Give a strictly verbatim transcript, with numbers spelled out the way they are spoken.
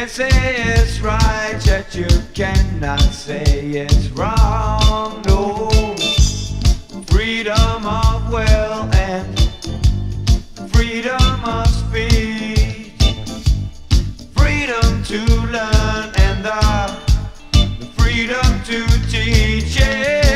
This is right, yet you cannot say it's wrong. No, freedom of will and freedom of speech, freedom to learn and the freedom to teach. Yeah.